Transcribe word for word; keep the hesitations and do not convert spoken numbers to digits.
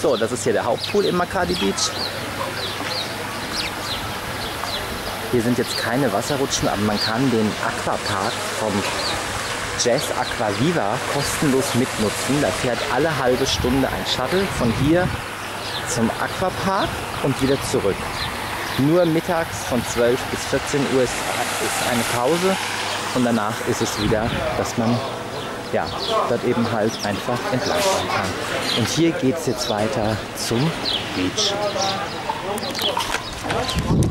So, das ist hier der Hauptpool im Makadi Beach. Hier sind jetzt keine Wasserrutschen, aber man kann den Aquapark vom Jazz Aquaviva kostenlos mitnutzen. Da fährt alle halbe Stunde ein Shuttle von hier zum Aquapark und wieder zurück. Nur mittags von zwölf bis vierzehn Uhr ist eine Pause und danach ist es wieder, dass man ja, dort eben halt einfach entlang fahren kann. Und hier geht es jetzt weiter zum Beach.